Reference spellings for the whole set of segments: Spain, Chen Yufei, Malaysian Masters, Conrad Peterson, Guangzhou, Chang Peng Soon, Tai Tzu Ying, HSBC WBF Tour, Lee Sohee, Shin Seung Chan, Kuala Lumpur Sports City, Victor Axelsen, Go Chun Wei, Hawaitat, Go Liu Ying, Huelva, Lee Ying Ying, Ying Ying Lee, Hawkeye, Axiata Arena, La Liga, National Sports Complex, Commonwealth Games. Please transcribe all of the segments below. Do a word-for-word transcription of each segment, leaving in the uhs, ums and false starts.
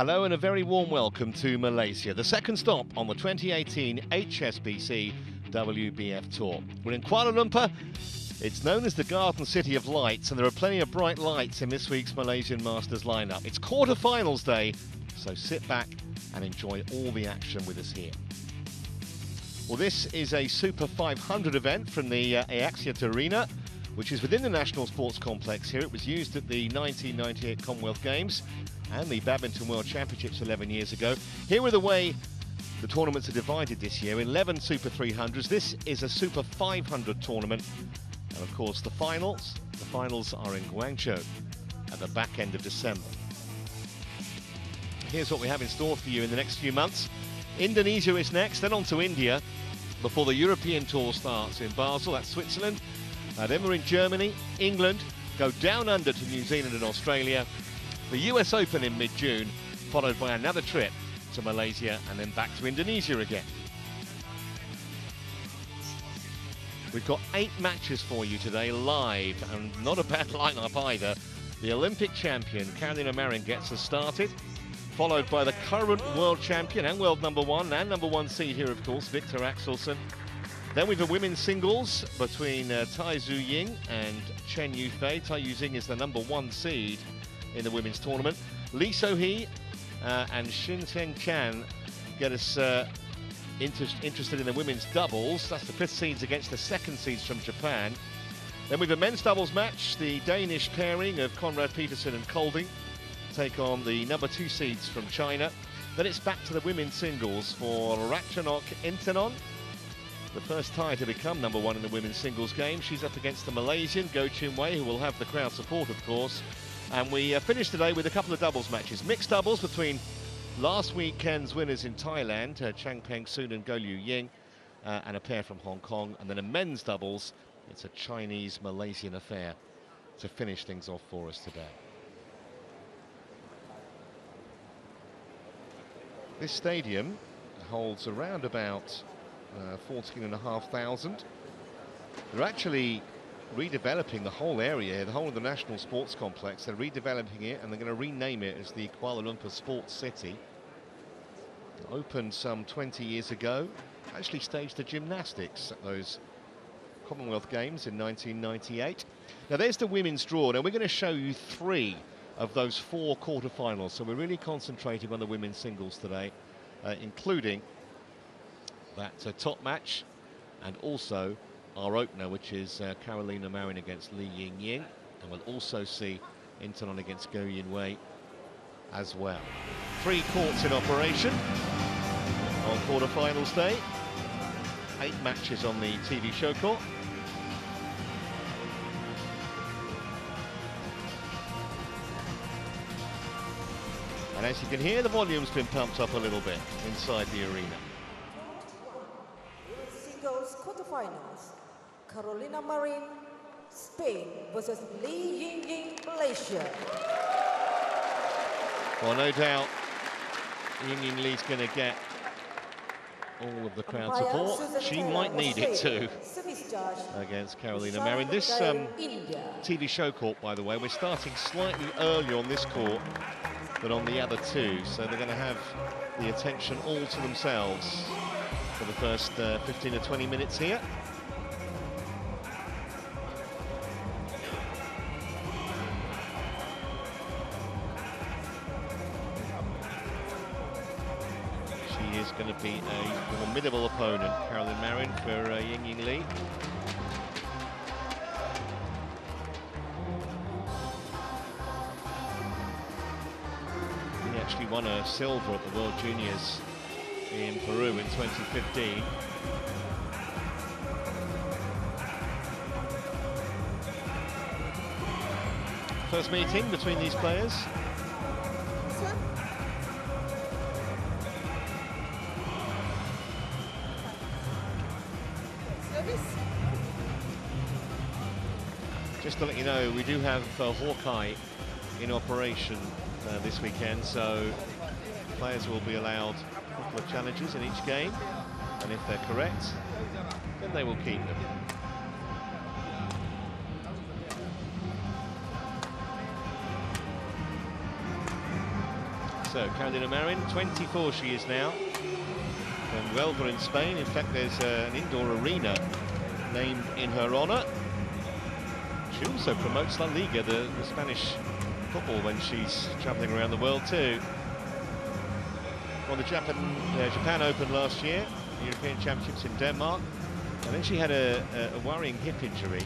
Hello and a very warm welcome to Malaysia, the second stop on the twenty eighteen H S B C W B F Tour. We're in Kuala Lumpur. It's known as the Garden City of Lights, and there are plenty of bright lights in this week's Malaysian Masters lineup. It's quarter-finals day, so sit back and enjoy all the action with us here. Well, this is a Super five hundred event from the uh, Axiata Arena, which is within the National Sports Complex here. It was used at the nineteen ninety-eight Commonwealth Games and the Badminton World Championships eleven years ago. Here are the way the tournaments are divided this year. eleven Super three hundreds. This is a Super five hundred tournament. And of course, the finals. The finals are in Guangzhou at the back end of December. Here's what we have in store for you in the next few months. Indonesia is next, then on to India before the European Tour starts in Basel. That's Switzerland. Uh, then we're in Germany, England, go down under to New Zealand and Australia. The U S Open in mid-June, followed by another trip to Malaysia and then back to Indonesia again. We've got eight matches for you today live, and not a bad lineup either. The Olympic champion Carolina Marin gets us started, followed by the current world champion and world number one and number one seed here, of course, Victor Axelsen. Then we've got women's singles between uh, Tai Tzu Ying and Chen Yufei. Tai Tzu Ying is the number one seed in the women's tournament. Lee Sohee uh, and Shin Seung Chan get us uh, inter interested in the women's doubles. That's the fifth seeds against the second seeds from Japan. Then we have a men's doubles match. The Danish pairing of Conrad Peterson and Kolding take on the number two seeds from China. Then it's back to the women's singles for Ratchanok Intanon, the first Thai to become number one in the women's singles game. She's up against the Malaysian Go Chun Wei, who will have the crowd support, of course. And we uh, finish today with a couple of doubles matches. Mixed doubles between last weekend's winners in Thailand, uh, Chang Peng Soon and Go Liu Ying, uh, and a pair from Hong Kong. And then a men's doubles. It's a Chinese-Malaysian affair to finish things off for us today. This stadium holds around about uh, fourteen thousand five hundred. They're actually redeveloping the whole area here, the whole of the National Sports Complex. They're redeveloping it, and they're going to rename it as the Kuala Lumpur Sports City. It opened some twenty years ago, actually staged the gymnastics at those Commonwealth Games in nineteen ninety-eight. Now there's the women's draw. Now we're going to show you three of those four quarterfinals, so we're really concentrating on the women's singles today, uh, including that uh, top match and also our opener, which is uh, Carolina Marin against Lee Ying Ying, and we'll also see Intanon against Go Yin Wei as well. Three courts in operation on quarterfinals day. Eight matches on the T V show court. And as you can hear, the volume's been pumped up a little bit inside the arena. Singles quarterfinals. Carolina Marin, Spain versus Lee Ying Ying, Malaysia. Well, no doubt Ying Ying Lee's going to get all of the crowd support. She might need it too against Carolina Marin. This um, T V show court, by the way, we're starting slightly earlier on this court than on the other two, so they're going to have the attention all to themselves for the first uh, fifteen or twenty minutes here. Going to be a formidable opponent, Carolina Marin, for uh, Ying Ying Lee. He actually won a silver at the World Juniors in Peru in twenty fifteen. First meeting between these players. Just to let you know, we do have uh, Hawkeye in operation uh, this weekend, so players will be allowed a couple of challenges in each game, and if they're correct, then they will keep them. So Carolina Marin, twenty-four she is now, from Huelva in Spain. In fact, there's uh, an indoor arena named in her honour. She also promotes La Liga, the, the Spanish football, when she's travelling around the world too. Won the Japan, uh, Japan Open last year, European Championships in Denmark, and then she had a, a, a worrying hip injury,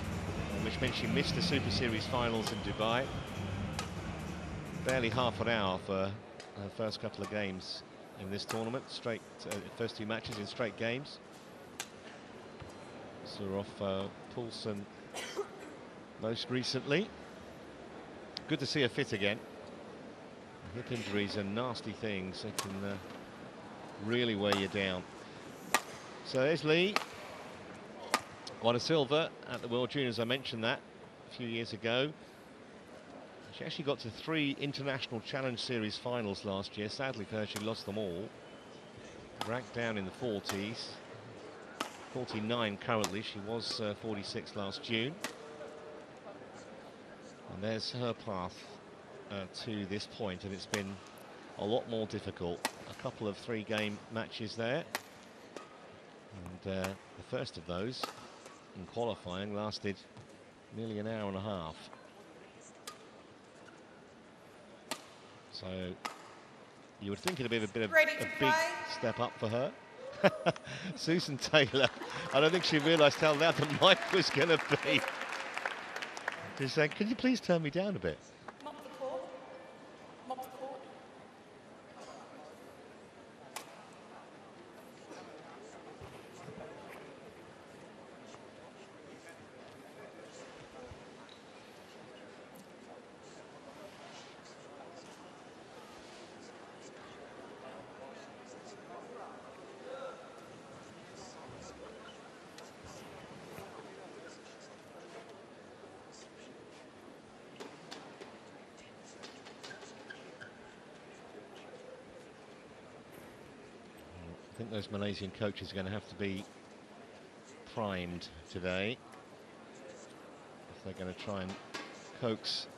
which meant she missed the Super Series finals in Dubai. Barely half an hour for her first couple of games in this tournament, straight uh, first two matches in straight games. So we're off uh, Poulsen most recently. Good to see her fit again. Hip injuries are nasty things, they can uh, really weigh you down. So there's Lee. Won a silver at the World Juniors, I mentioned that a few years ago. She actually got to three International Challenge Series finals last year. Sadly for her, she lost them all. Ranked down in the forties. forty-nine currently, she was uh, forty-six last June. And there's her path uh, to this point, and it's been a lot more difficult. A couple of three-game matches there. And uh, the first of those, in qualifying, lasted nearly an hour and a half. So you would think it'd be a bit of a big step up for her. Susan Taylor, I don't think she realised how loud the mic was going to be. She said, "Can you please turn me down a bit?" Mop the court. Mop the court. I think those Malaysian coaches are going to have to be primed today if they're going to try and coax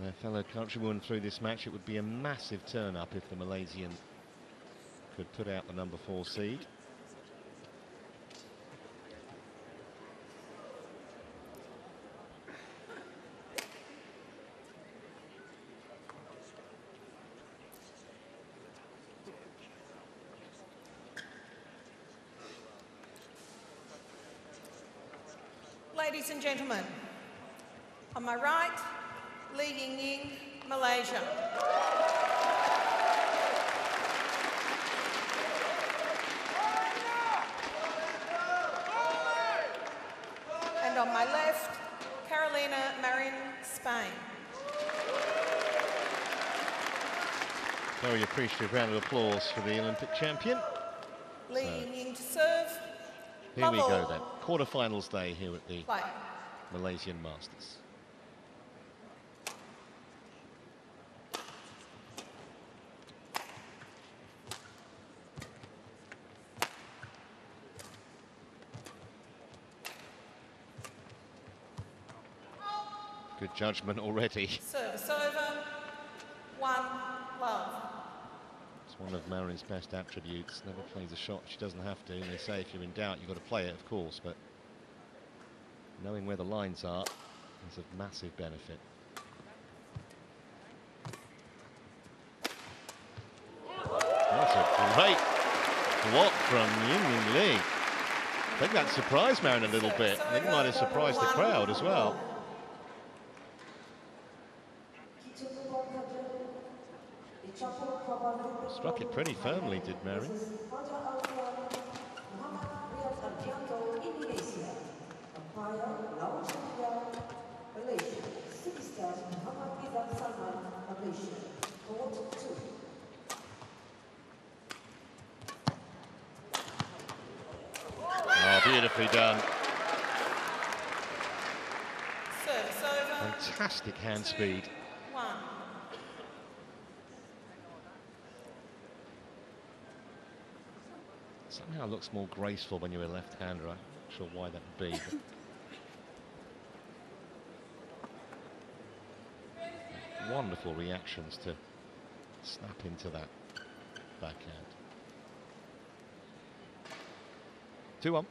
their fellow countrywoman through this match. It would be a massive turn-up if the Malaysian could put out the number four seed. Ladies and gentlemen, on my right, Lee Ying Ying, Malaysia. And on my left, Carolina Marin, Spain. Very appreciative round of applause for the Olympic champion. Lee so. Ying Ying to serve. Here Love we go then. Quarterfinals day here at the Play. Malaysian Masters. Good judgment already. Service over. One love. It's one of Marin's best attributes. Never plays a shot she doesn't have to. And they say if you're in doubt, you've got to play it, of course, but knowing where the lines are is of massive benefit. That's a great block from Ying Ying Lee. I think that surprised Marin a little bit. I think it might have surprised the crowd as well. Struck it pretty firmly, did Marin. Oh, beautifully done. Fantastic hand speed. Somehow looks more graceful when you're a left-hander. I'm not sure why that would be. Wonderful reactions to snap into that backhand. two one.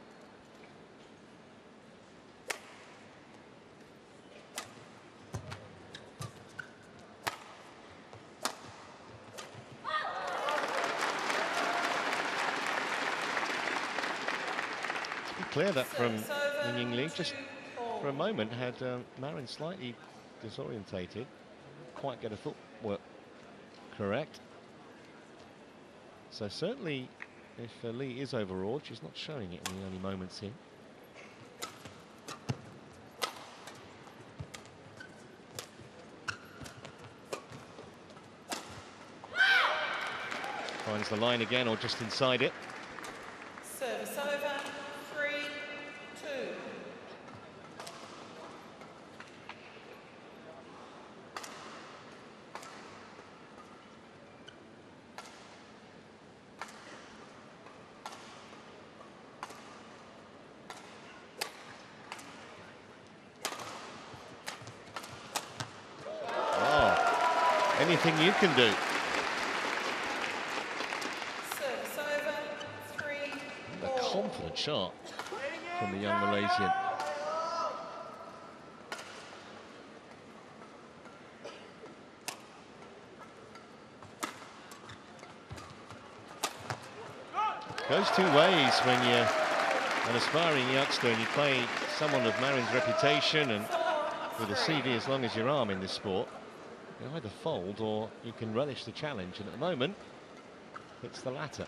Clear that from Ying Ying Lee. Just for a moment had um, Marin slightly disorientated, quite get a footwork correct. So certainly if uh, Lee is overawed, she's not showing it in the early moments here. Finds the line again or just inside it. Anything you can do. Service over, three, and a confident shot from the young Malaysian. Goes two ways when you're an aspiring youngster and you play someone of Marin's reputation and with a C V as long as your arm in this sport. You either fold or you can relish the challenge, and at the moment it's the latter.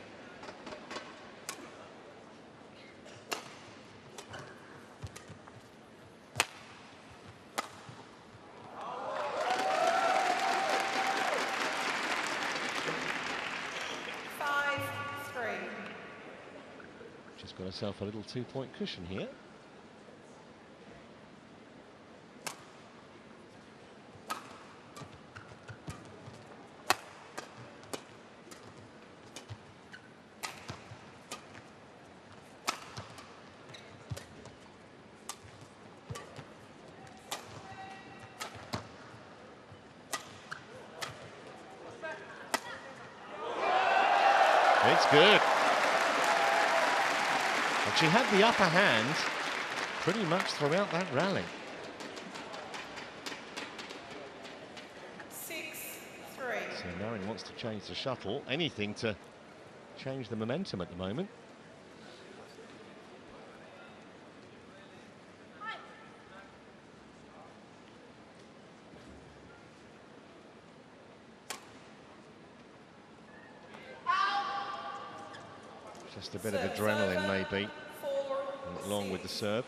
five three. She's got herself a little two-point cushion here. It's good. And she had the upper hand pretty much throughout that rally. six three. So Marin wants to change the shuttle. Anything to change the momentum at the moment. Just a bit of adrenaline, maybe, along with the serve.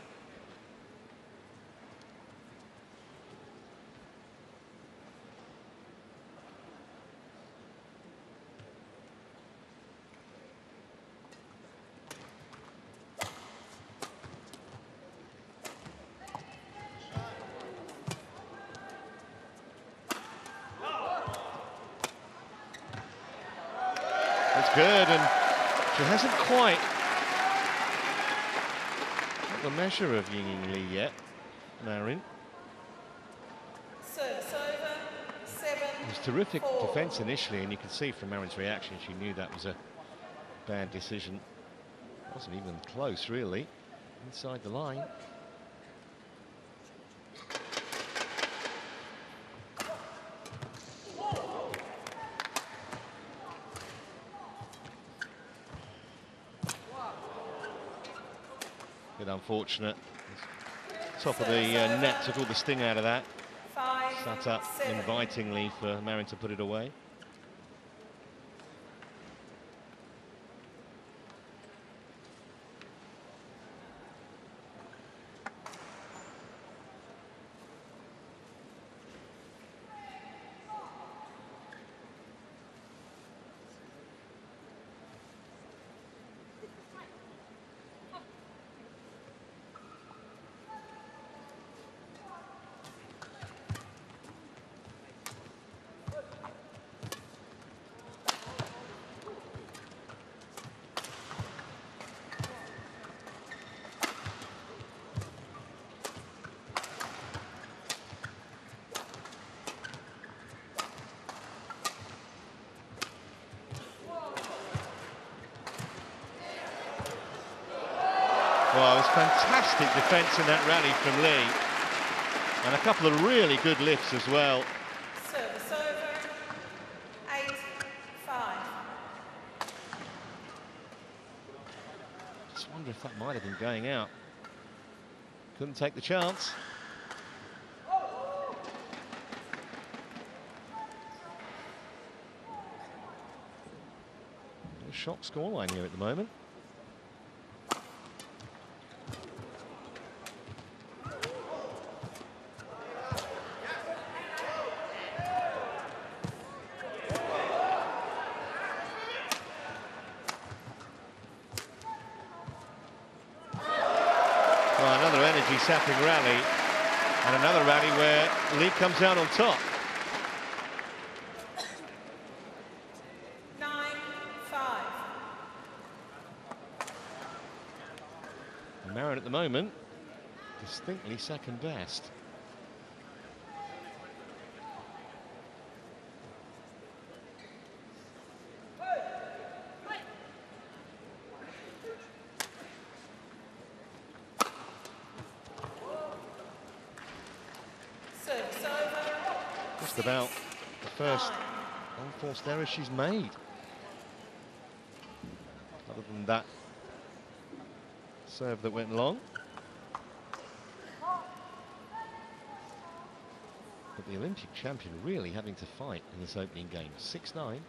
That's good, and she hasn't quite got the measure of Ying Ying Lee yet, Marin. Service over, seven, it was terrific four. Defense initially, and you can see from Marin's reaction she knew that was a bad decision. Wasn't even close, really, inside the line. Unfortunate. Top of the uh, net took all the sting out of that. Five, Sat up seven. Invitingly for Marin to put it away. Fantastic defence in that rally from Lee. And a couple of really good lifts as well. Service over. Eight, five. Just wonder if that might have been going out. Couldn't take the chance. A shock scoreline here at the moment. Sapping rally, and another rally where Lee comes out on top. Nine, five. And Marin at the moment, distinctly second best. About the first unforced error she's made. Other than that serve that went long. But the Olympic champion really having to fight in this opening game. six nine.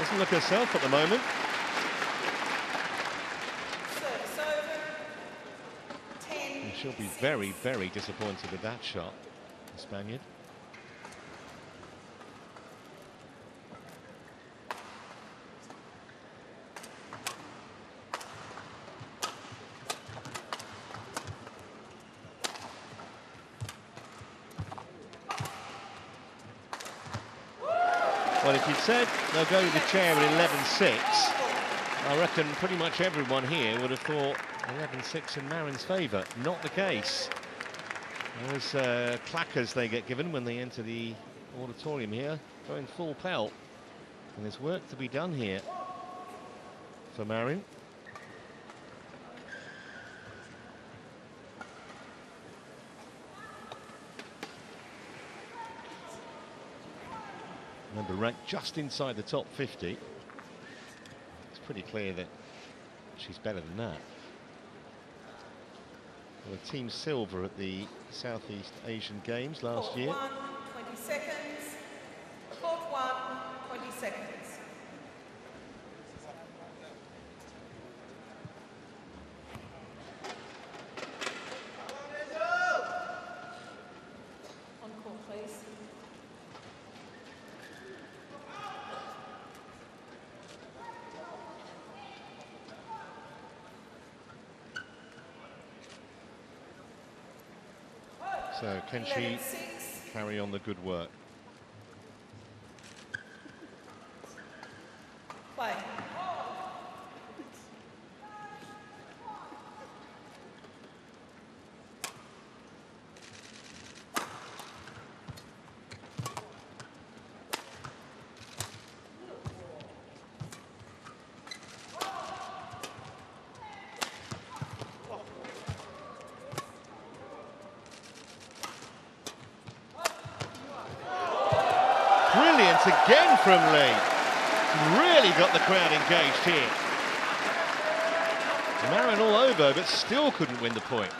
Doesn't look herself at the moment. Service over. Ten, and she'll be six. very, very disappointed with that shot, the Spaniard. Well, if you'd said they'll go to the chair at eleven six, I reckon pretty much everyone here would have thought eleven six in Marin's favour. Not the case. Those uh, clackers they get given when they enter the auditorium here, going full pelt. And there's work to be done here for Marin. Remember, ranked just inside the top fifty. It's pretty clear that she's better than that. Well, the team silver at the Southeast Asian Games last Court year. One, twenty seconds. Court one, twenty seconds. On court, please. So can she carry on the good work? Play. Again from Lee. Really got the crowd engaged here. Marin all over, but still couldn't win the point.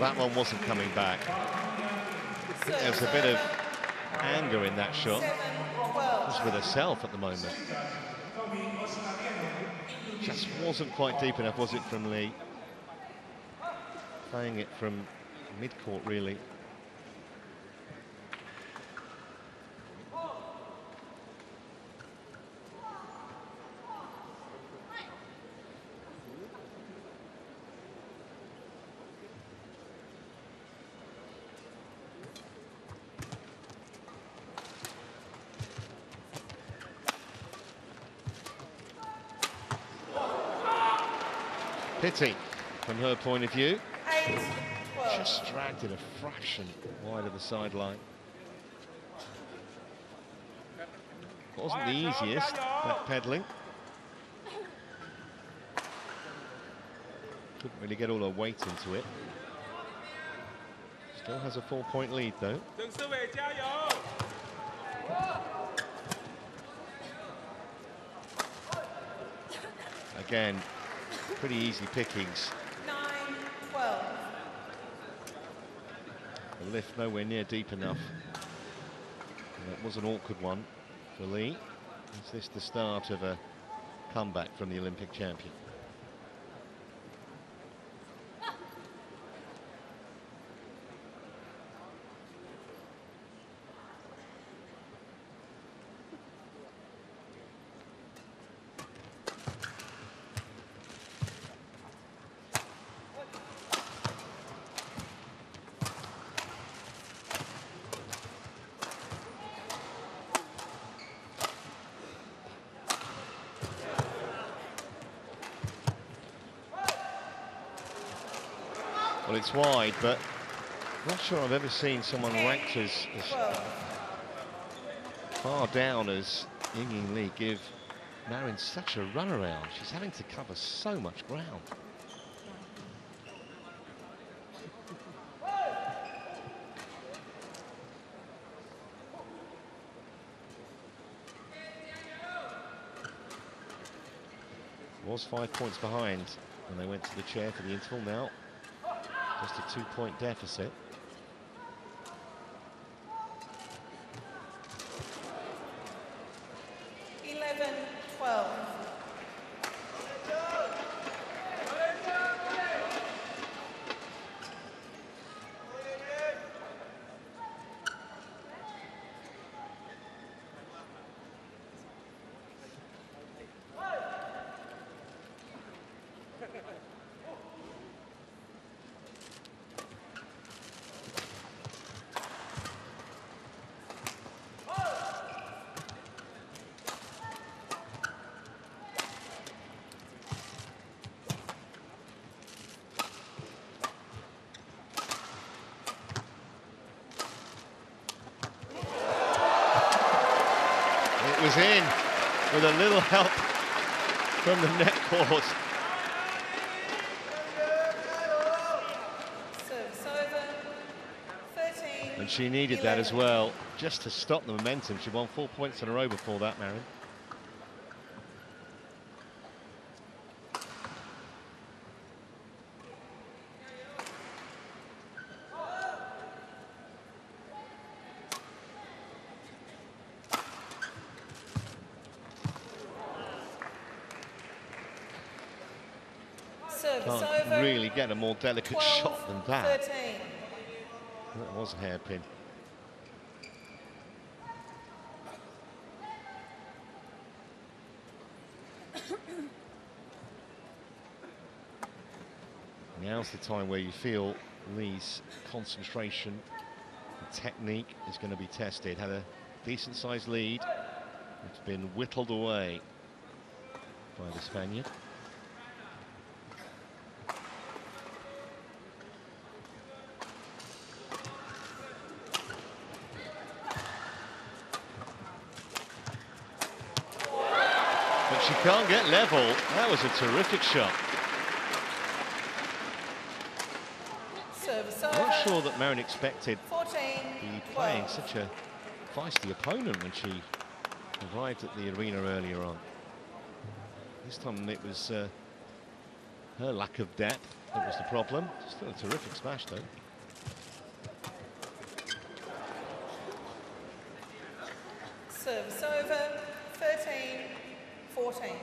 Well, that one wasn't coming back. There was a bit of anger in that shot. Just with herself at the moment. Just wasn't quite deep enough, was it, from Lee? Playing it from mid-court, really. Pity, from her point of view. Just dragged it a fraction wide of the sideline. Wasn't the easiest, that peddling. Couldn't really get all her weight into it. Still has a four-point lead, though. Again, pretty easy pickings. The lift nowhere near deep enough. And it was an awkward one for Lee. Is this the start of a comeback from the Olympic champion? Well, it's wide, but I'm not sure I've ever seen someone ranked as, as far down as Ying Ying Lee give Marin such a runaround. She's having to cover so much ground. Was five points behind when they went to the chair for the interval now. Just a two-point deficit. eleven twelve. Was in with a little help from the net court. And she needed that as well, just to stop the momentum. She won four points in a row before that, Marin. Can't really get a more delicate shot than that. That was a hairpin. Now's the time where you feel Lee's concentration and technique is going to be tested. Had a decent-sized lead. It's been whittled away by the Spaniard. She can't get level. That was a terrific shot. Service. I'm not sure that Marin expected to be playing such a feisty opponent when she arrived at the arena earlier on. This time it was uh, her lack of depth that was the problem. Still a terrific smash, though. Service over, thirteen fourteen.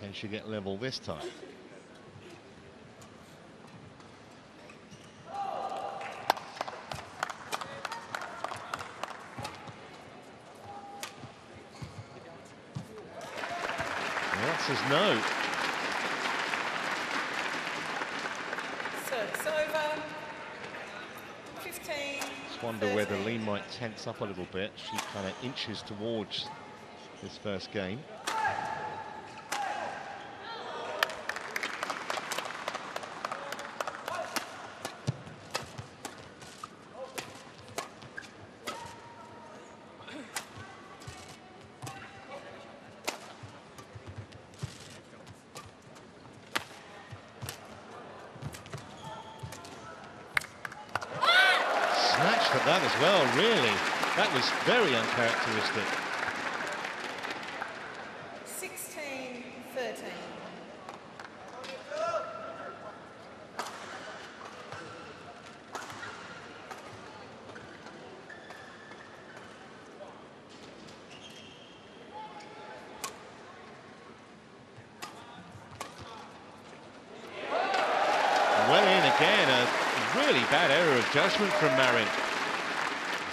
Can she get level this time? The answer's no. So it's over. fifteen. Just wonder thirteen. Whether Lee might tense up a little bit. She kind of inches towards this first game. At that as well, really. That was very uncharacteristic. sixteen thirteen. Well in again, a really bad error of judgment from Marin,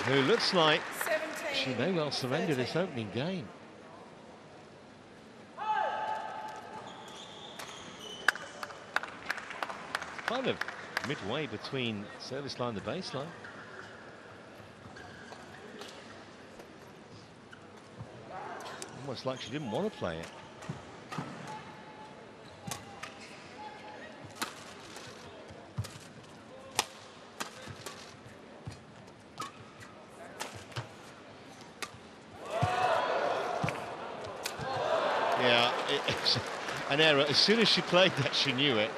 who looks like she may well surrender thirteen. This opening game. Kind of midway between service line and the baseline. Almost like she didn't want to play it. An error. As soon as she played that, she knew it.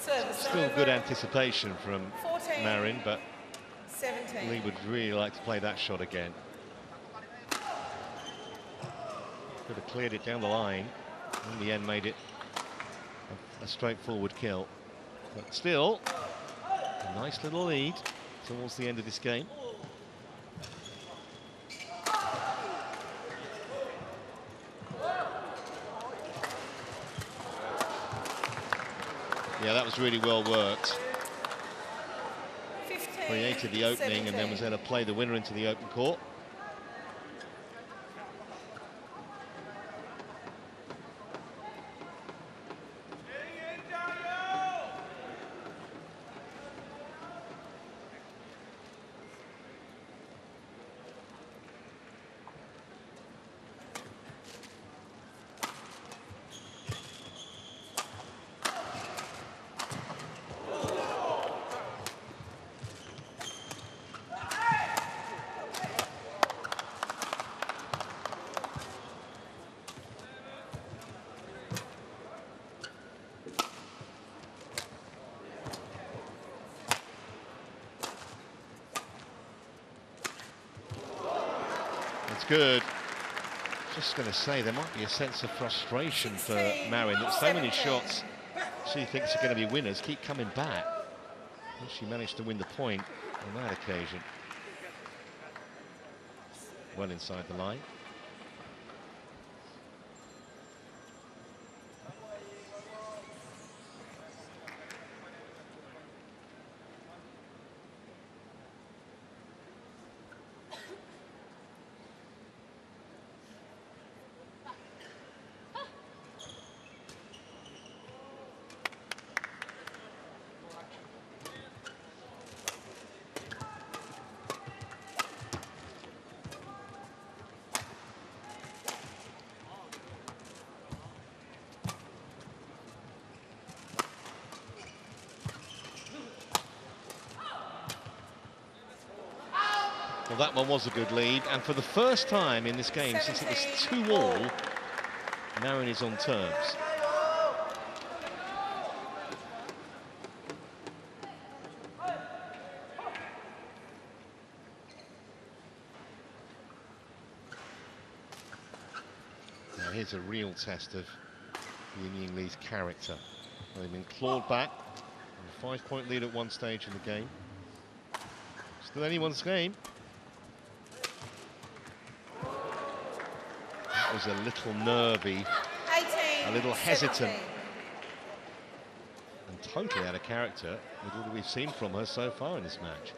Service Still over. Good anticipation from fourteen, Marin, but seventeen. Lee would really like to play that shot again. Could have cleared it down the line. In the end, made it a, a straightforward kill. But still, a nice little lead towards the end of this game. Yeah, that was really well worked. fifteen, Created the opening seventeen. And then was there to play the winner into the open court. Good. Just going to say there might be a sense of frustration for Marin that so many shots she thinks are going to be winners keep coming back. And she managed to win the point on that occasion. Well inside the line. Well, that one was a good lead, and for the first time in this game since it was two all, Marin is on terms. Now here's a real test of Ying Ying Lee's character. They've been clawed back, a five-point lead at one stage in the game. Still anyone's game. That was a little nervy, a little hesitant, and totally out of character with all that we've seen from her so far in this match.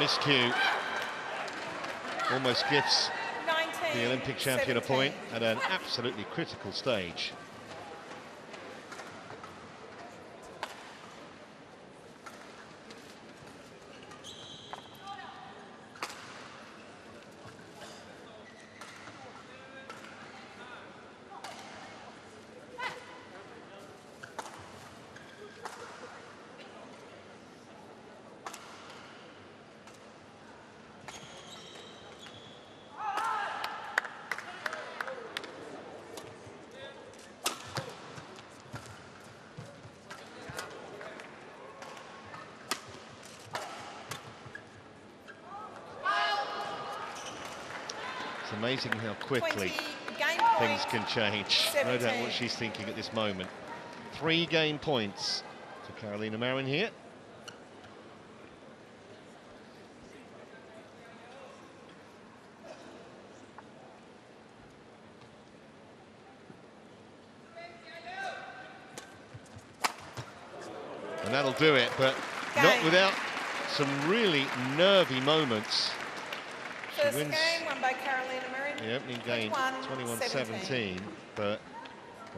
Miscue almost gives the Olympic champion a point at an absolutely critical stage. Amazing how quickly things can change. No doubt what she's thinking at this moment. Three game points to Carolina Marin here. And that'll do it, but not without some really nervy moments. She wins by Carolina Marin, the opening game twenty-one seventeen, but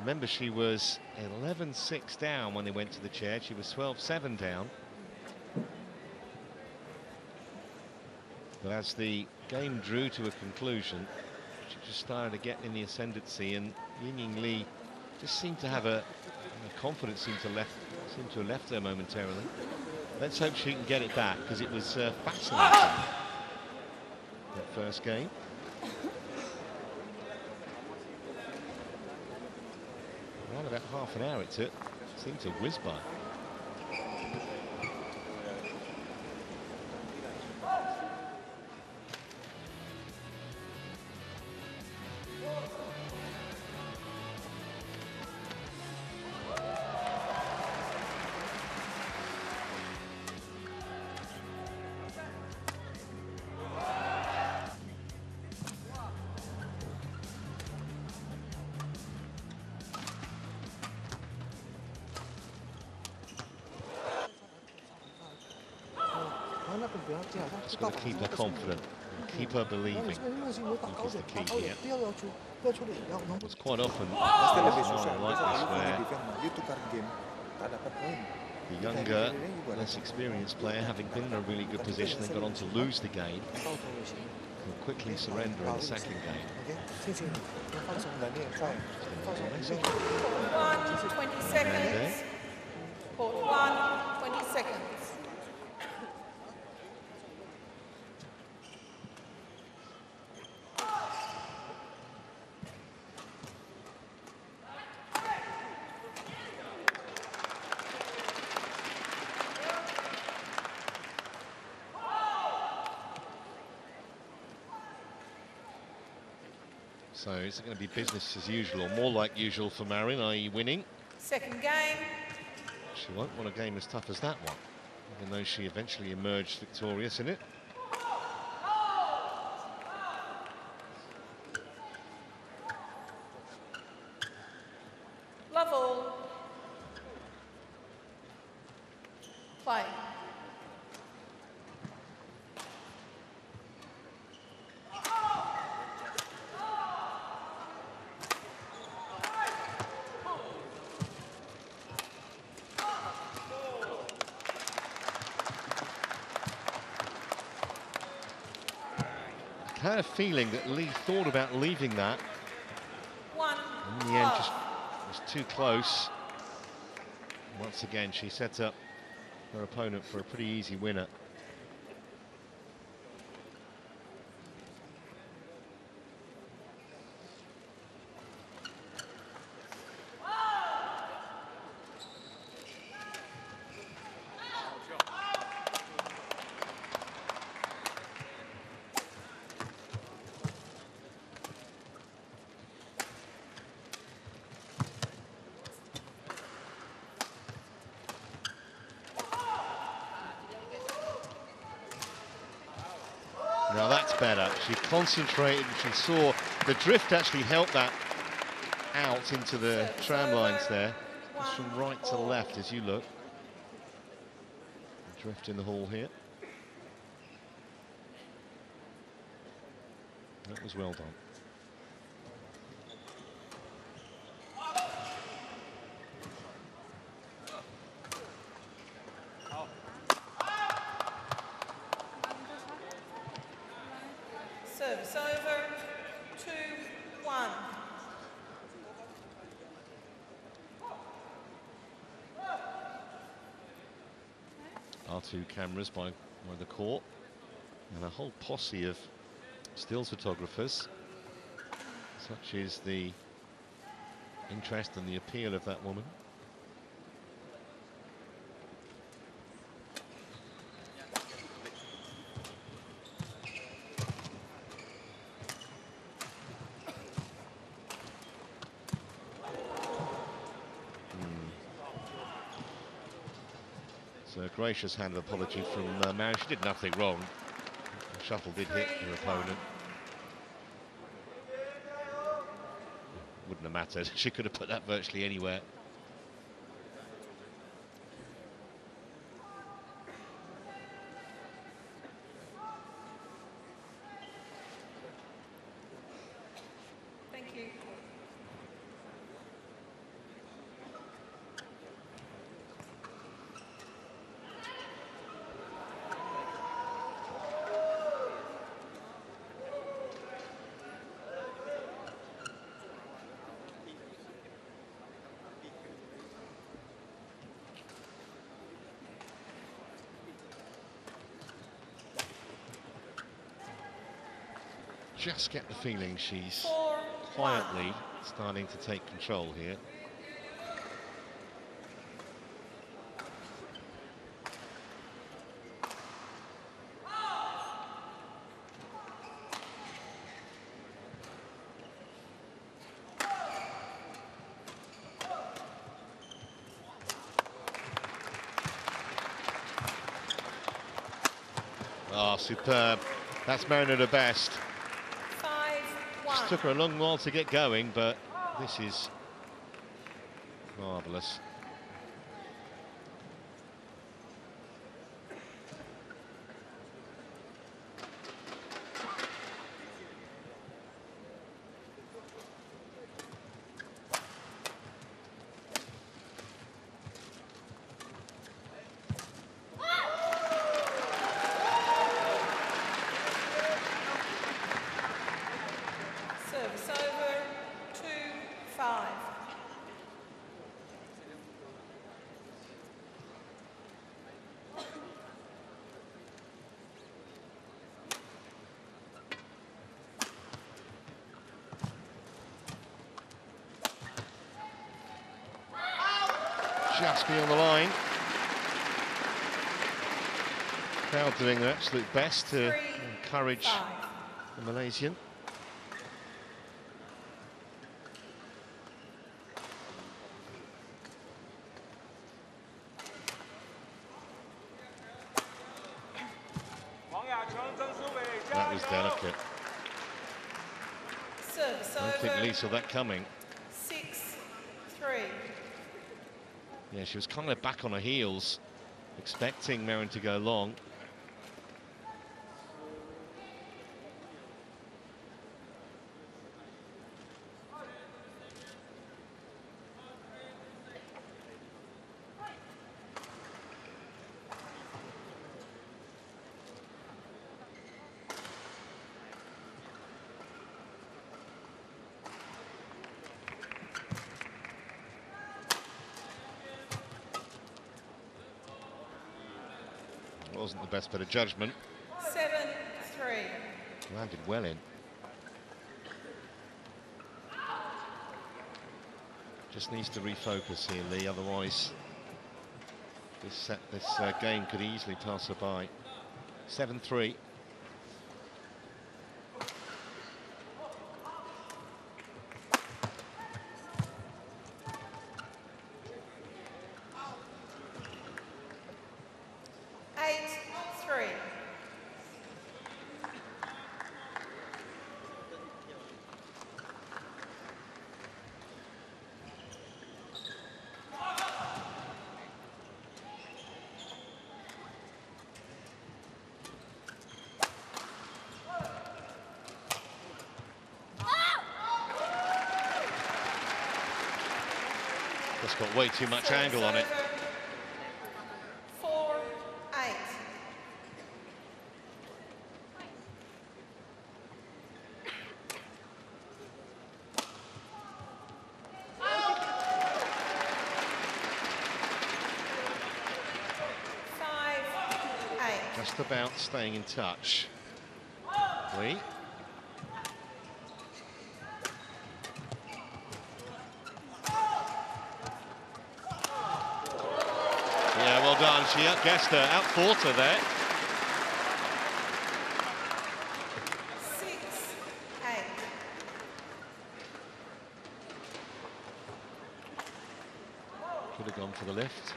remember she was eleven six down when they went to the chair. She was twelve seven down. But as the game drew to a conclusion, she just started to get in the ascendancy, and Ying Ying Lee just seemed to have a, a confidence seemed to left seemed to have left her momentarily. Let's hope she can get it back, because it was uh, fascinating. Oh! That first game. Around about half an hour it took. Seemed to whiz by. Just got to keep her confident, keep her believing. Is the key here. It's quite often like this where the younger, less experienced player, having been in a really good position, they got on to lose the game, can quickly surrender in the second game. one twenty seconds. one twenty seconds. So is it going to be business as usual, or more like usual for Marin, that is winning? Second game. She won't want a game as tough as that one, even though she eventually emerged victorious in it. had a feeling that Lee thought about leaving that. One. In the end, just was too close. Once again, she sets up her opponent for a pretty easy winner. Now that's better. She concentrated, she saw the drift actually helped that out into the tram lines there. It's from right to left as you look. Drift in the hall here. That was well done. Two cameras by, by the court and a whole posse of stills photographers. Such is the interest and the appeal of that woman. Gracious hand of apology from uh, Marin. She did nothing wrong. The shuttle did hit her opponent. Wouldn't have mattered. She could have put that virtually anywhere. Just get the feeling she's quietly starting to take control here. Ah, superb. That's Marin at her best. It took her a long while to get going, but this is marvellous. Just be on the line. Crowd doing their absolute best to Three, encourage five. the Malaysian. That was delicate. Service I don't think Lee saw that coming. Yeah, she was kind of back on her heels, expecting Marin to go long. wasn't the best bit of judgment. Seven, three. Landed well in. Just needs to refocus here, Lee, otherwise this set, this uh, game could easily pass her by. seven three. Just got way too much angle on it. Four, eight. Five, eight. Just about staying in touch. Lee. She outguessed her, outfought her there. Six, eight. Could have gone for the lift,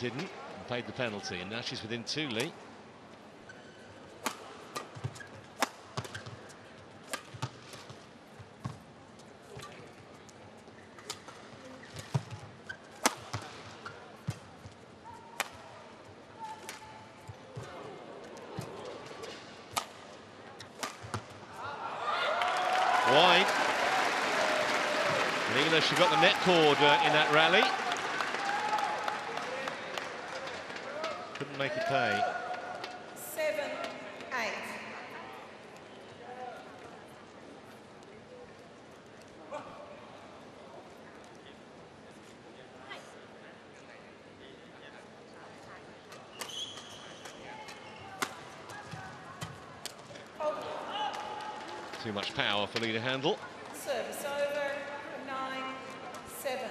didn't, and paid the penalty, and now she's within two, Lee. She got the net cord uh, in that rally. Couldn't make it pay. Seven, eight. Too much power for Lee to handle. Service over. Seven.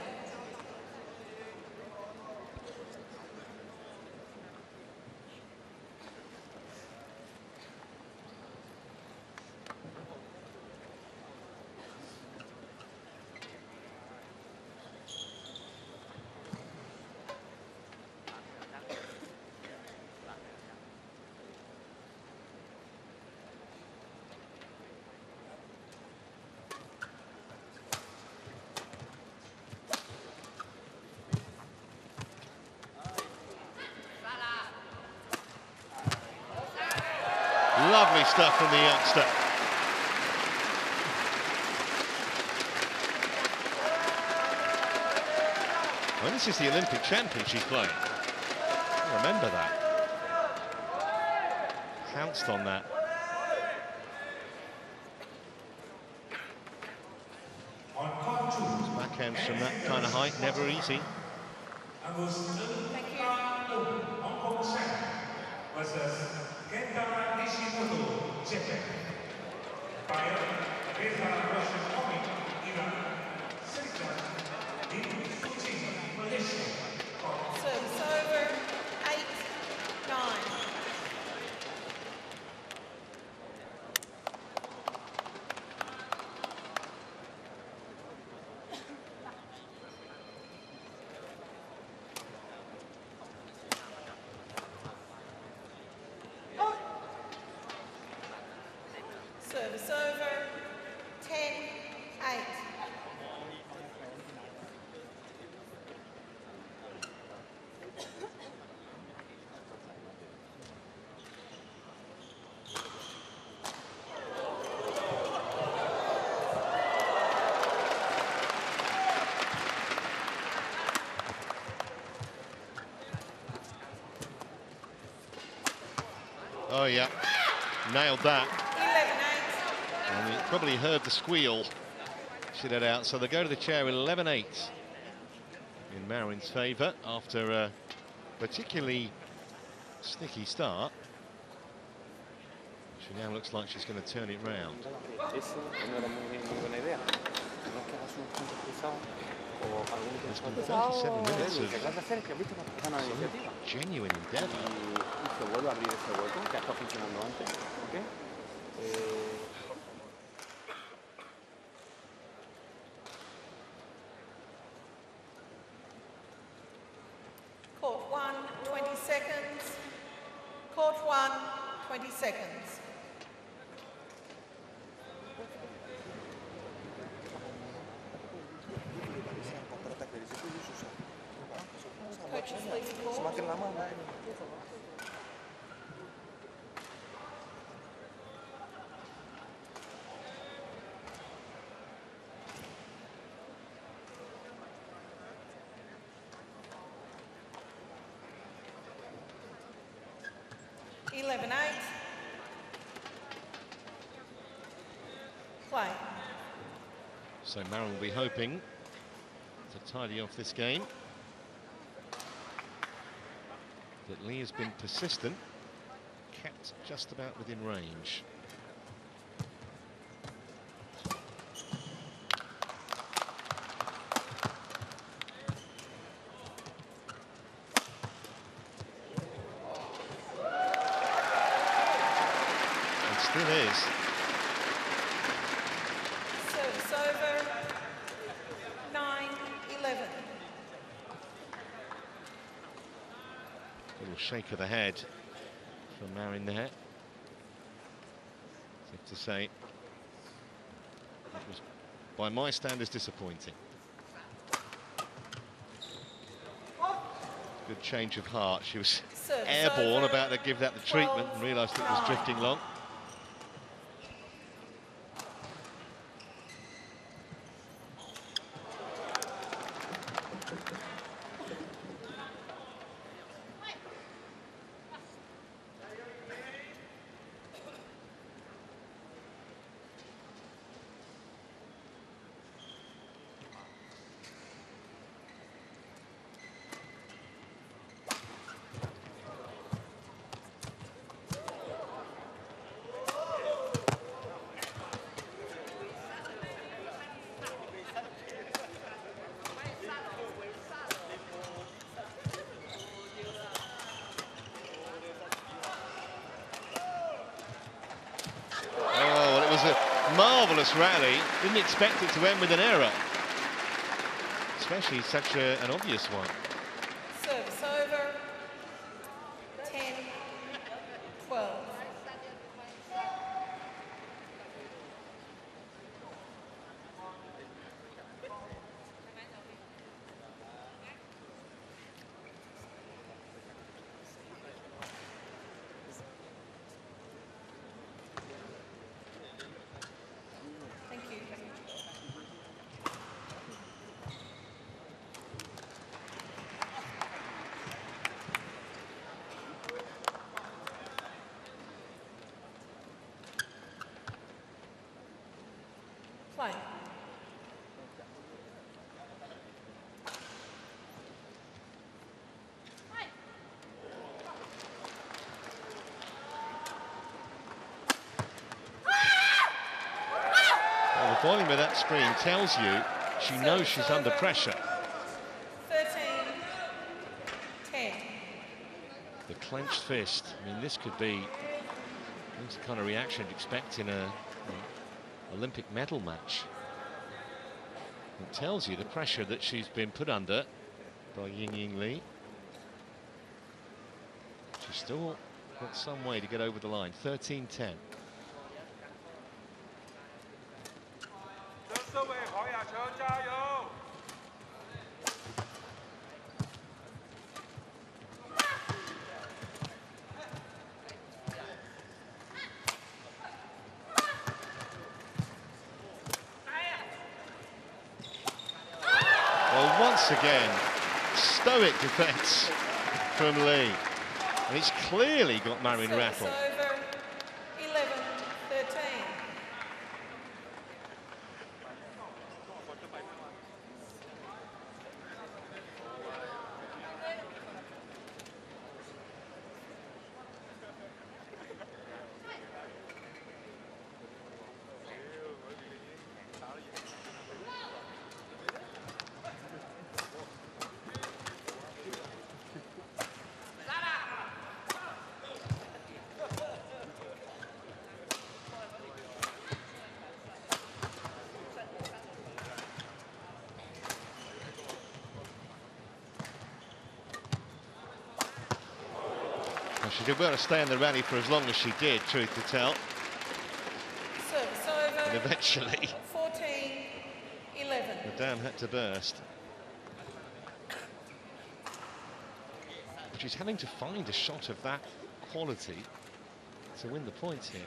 Lovely stuff from the youngster. Well, this is the Olympic champion she's playing. I remember that. Pounced on that. Backhands from that kind of height, never easy. Service over, ten eight. Oh yeah, nailed that. And you probably heard the squeal, should it out. So they go to the chair in eleven eight in Marin's favour after a particularly Sneaky start. She now looks like she's going to turn it round. It's been thirty-seven minutes of genuine endeavour. Court one, twenty seconds. Court one, twenty seconds. eleven eight. Play. So Marin will be hoping to tidy off this game. That Lee has been persistent, kept just about within range. It still is. Service over. nine eleven. Little shake of the head from Marin there. Safe to say, it was, by my standards, disappointing. Good change of heart. She was Service airborne, over. About to give that the treatment, and realised it was drifting long. Marvellous rally, didn't expect it to end with an error, especially such a, an obvious one. Service over, ten twelve. Play. Well, the volume of that screen tells you she knows she's under pressure. thirteen ten. The clenched fist. I mean, this could be this kind of reaction you'd expect in a. Olympic medal match. It tells you the pressure that she's been put under by Ying Ying Lee. She's still got some way to get over the line. thirteen ten. Again, stoic defence from Lee, and it's clearly got Marin rattled. She did well to stay in the rally for as long as she did, truth to tell. And eventually, fourteen eleven. The dam had to burst. But she's having to find a shot of that quality to win the points here.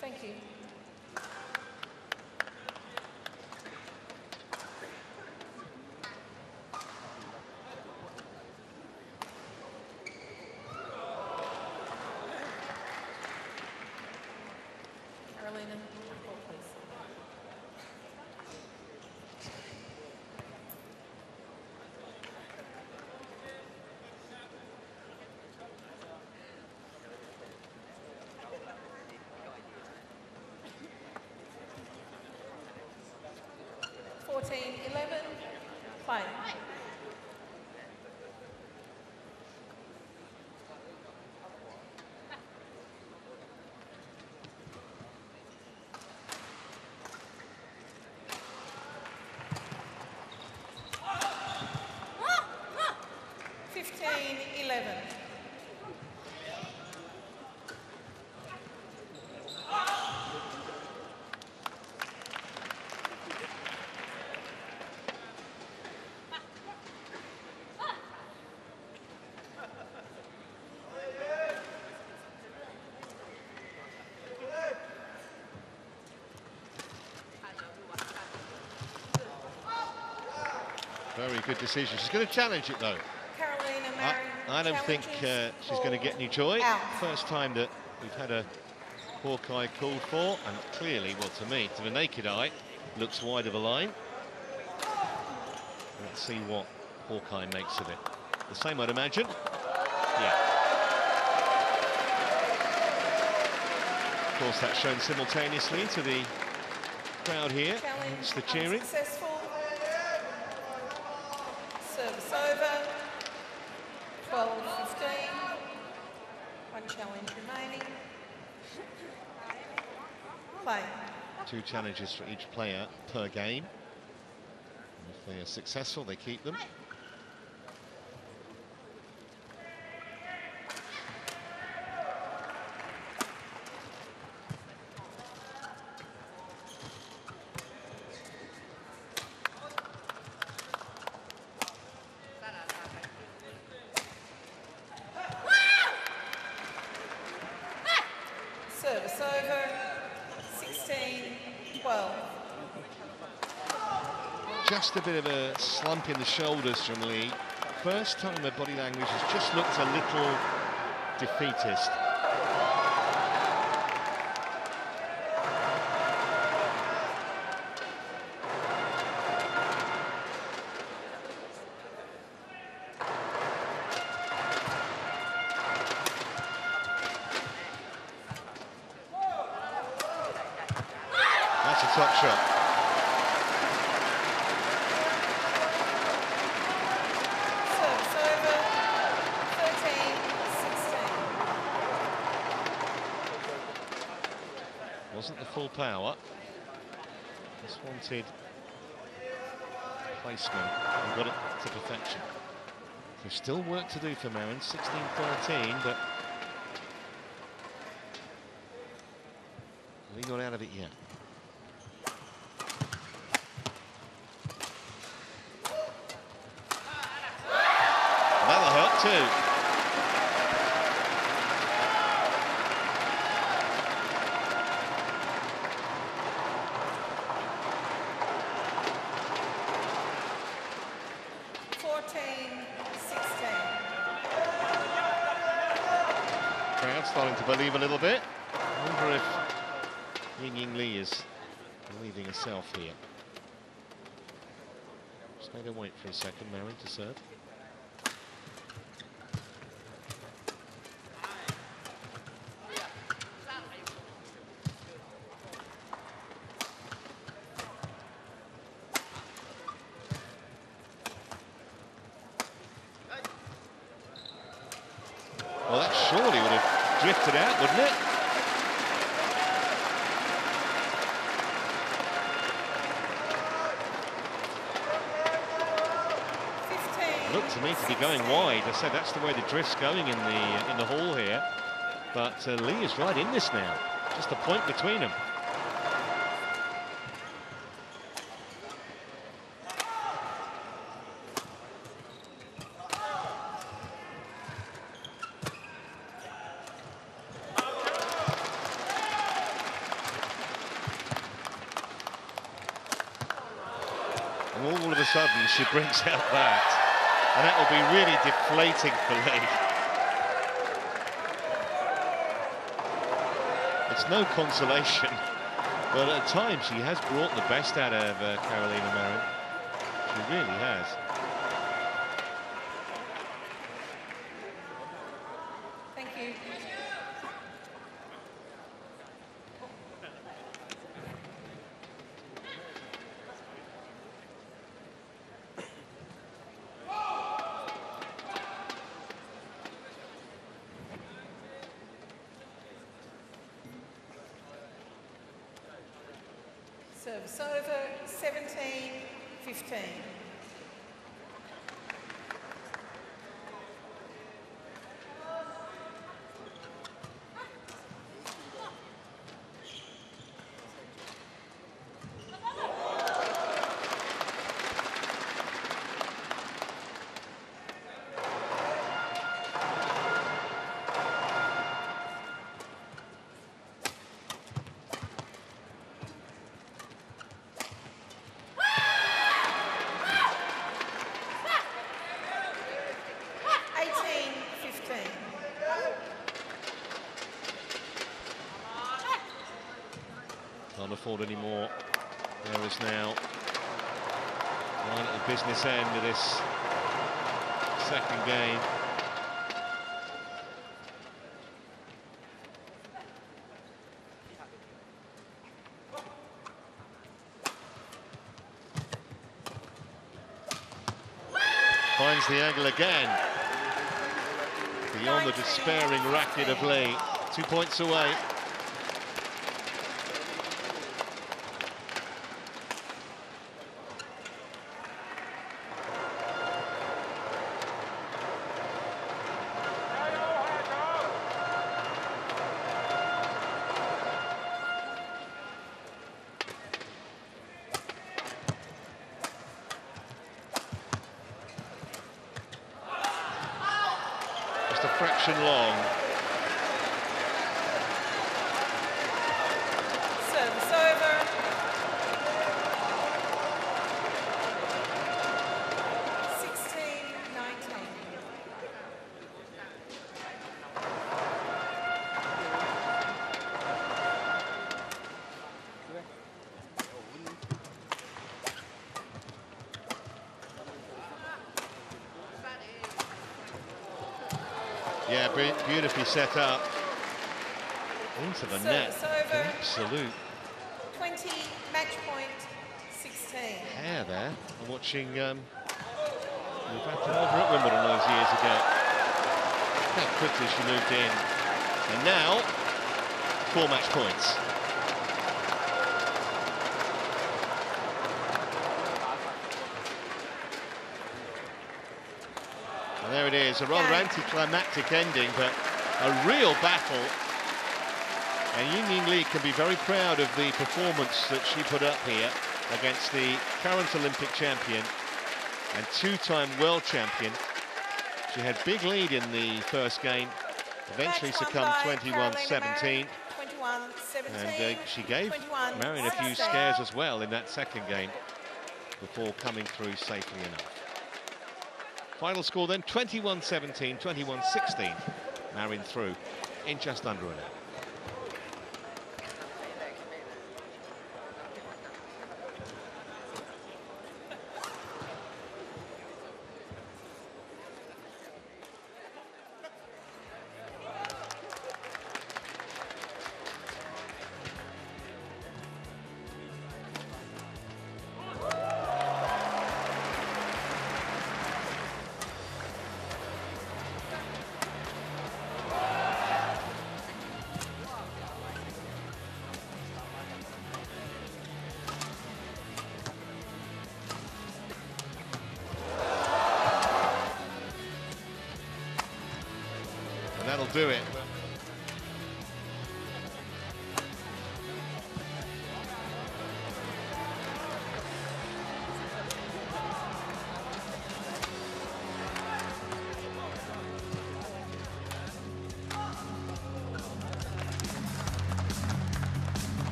Thank you. fourteen eleven, five. fifteen eleven. Very good decision. She's going to challenge it, though. Carolina Marin, I, I don't think uh, she's going to get any joy. Out. First time that we've had a Hawkeye called for, and clearly, well, to me, to the naked eye, looks wide of a line. Let's see what Hawkeye makes of it. The same, I'd imagine. Yeah. Of course, that's shown simultaneously to the crowd here. It's the cheering. Service over, twelve fifteen, one challenge remaining, play. Two challenges for each player per game, and if they are successful they keep them. Service over, sixteen twelve. Just a bit of a slump in the shoulders from Lee. First time her body language has just looked a little defeatist. Top shot. Service over, thirteen sixteen. Wasn't the full power. Just wanted placement and got it to perfection. There's still work to do for Marin, sixteen thirteen, but Lee got out of it yet. Two. fourteen sixteen. Crowd starting to believe a little bit. I wonder if Ying Ying Lee is believing herself here. Just made her wait for a second, Marin, to serve. Well, that surely would have drifted out, wouldn't it? looked to me to be going wide. I said that's the way the drift's going in the in the hall here. But uh, Lee is right in this now. Just a point between them. Sudden she brings out that, and that will be really deflating for Lee. It's no consolation, but at times she has brought the best out of uh, Carolina Marin. She really has. Thank you. Service over, seventeen fifteen. Can't afford any more. There is now right at the business end of this second game. Finds the angle again. Beyond the despairing racket of Lee. Two points away. A fraction long. Service over. sixteen nineteen. Yeah, beautifully set up. Into the net. Absolute. twenty, match point, sixteen. Hair there. I'm watching um, Batman over at Wimbledon those years ago. How quickly she moved in. And now, four match points. And there it is, a rather anticlimactic ending, but a real battle. And Ying Ying Lee can be very proud of the performance that she put up here against the current Olympic champion and two-time world champion. She had big lead in the first game, eventually succumbed twenty-one seventeen. And uh, she gave Marin a few scares as well in that second game before coming through safely enough. Final score then, twenty-one seventeen, twenty-one sixteen. Marin through in just under an hour. that'll do it.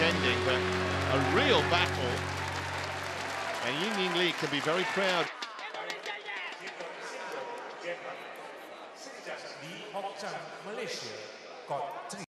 Ending, but a real battle, and Ying Ying Lee can be very proud. Malaysia got three.